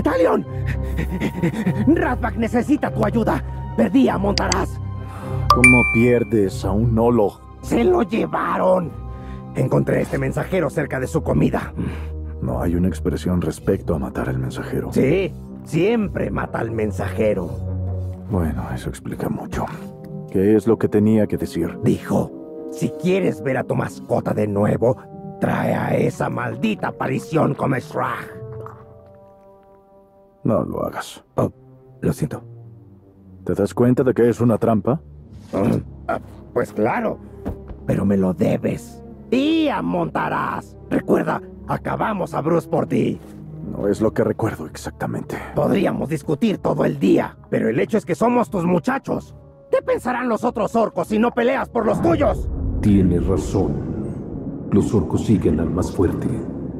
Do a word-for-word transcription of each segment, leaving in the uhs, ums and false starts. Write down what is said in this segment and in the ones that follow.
¡Taleón! Ratback necesita tu ayuda. Perdí a Montaraz. ¿Cómo pierdes a un Nolo? ¡Se lo llevaron! Encontré a este mensajero cerca de su comida. No hay una expresión respecto a matar al mensajero. Sí, siempre mata al mensajero. Bueno, eso explica mucho. ¿Qué es lo que tenía que decir? Dijo, si quieres ver a tu mascota de nuevo, trae a esa maldita aparición como Shrag. No lo hagas. Oh, lo siento. ¿Te das cuenta de que es una trampa? Uh, ah, pues claro, pero me lo debes. Y a Montaraz. Recuerda, acabamos a Brûz por ti. No es lo que recuerdo exactamente. Podríamos discutir todo el día, pero el hecho es que somos tus muchachos. ¿Qué pensarán los otros orcos si no peleas por los tuyos? Tienes razón. Los orcos siguen al más fuerte.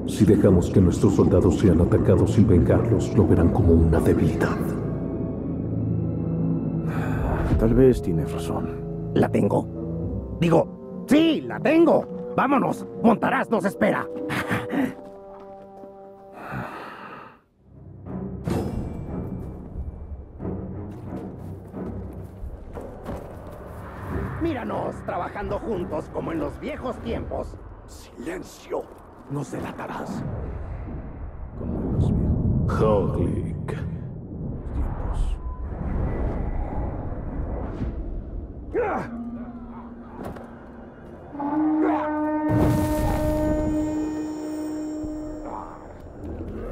Si dejamos que nuestros soldados sean atacados sin vengarlos, lo verán como una debilidad. Tal vez tienes razón. La tengo. Digo, sí, la tengo. Vámonos, Montaraz nos espera. Míranos, trabajando juntos como en los viejos tiempos. ¡Silencio! ¡Nos delatarás! Como en los viejos... Hoglic... tiempos.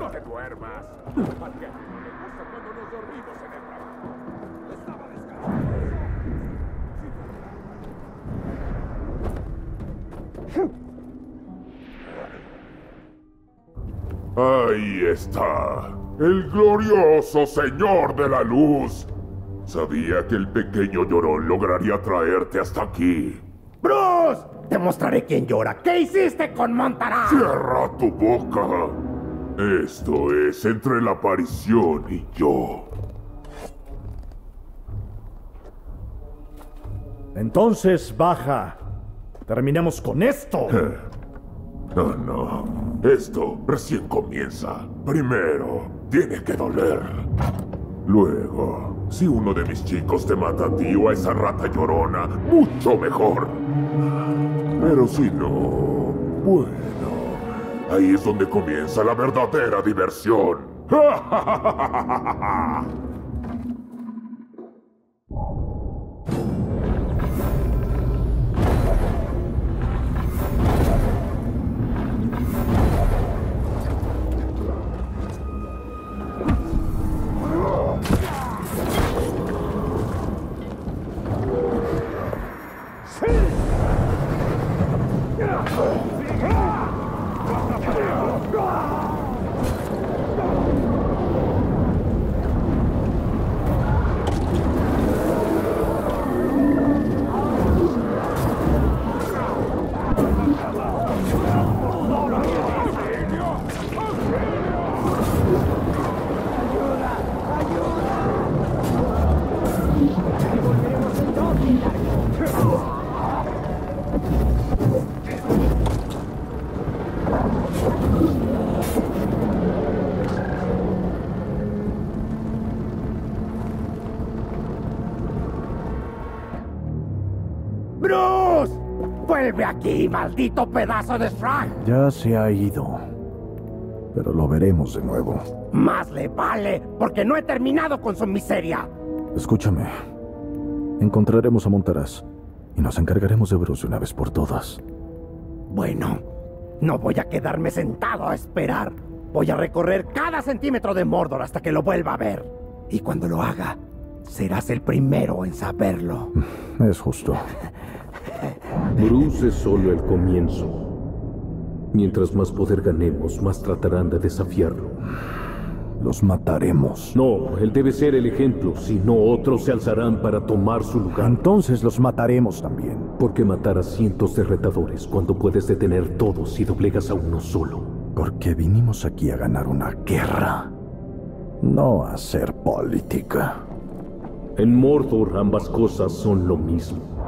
¡No te duermas! ¿Qué te pasa cuando nos dormimos en el trabajo? Estaba descansando. Ahí está, el glorioso Señor de la Luz. Sabía que el pequeño llorón lograría traerte hasta aquí. ¡Brûz! Te mostraré quién llora. ¿Qué hiciste con Montaraz? ¡Cierra tu boca! Esto es entre la aparición y yo. Entonces baja. ¡Terminemos con esto! No, no. Esto recién comienza. Primero, tiene que doler. Luego, si uno de mis chicos te mata a ti o a esa rata llorona, mucho mejor. Pero si no... bueno... ahí es donde comienza la verdadera diversión. ¡Ja! ¡Brûz! ¡Vuelve aquí, maldito pedazo de Shrag! Ya se ha ido, pero lo veremos de nuevo. Más le vale, porque no he terminado con su miseria. Escúchame, encontraremos a Montaraz y nos encargaremos de Brûz una vez por todas. Bueno, no voy a quedarme sentado a esperar. Voy a recorrer cada centímetro de Mordor hasta que lo vuelva a ver. Y cuando lo haga, serás el primero en saberlo. Es justo. Brûz es solo el comienzo. Mientras más poder ganemos, más tratarán de desafiarlo. Los mataremos. No, él debe ser el ejemplo, si no otros se alzarán para tomar su lugar. Entonces los mataremos también. ¿Por qué matar a cientos de retadores cuando puedes detener todos si doblegas a uno solo? Porque vinimos aquí a ganar una guerra, no a hacer política. En Mordor ambas cosas son lo mismo.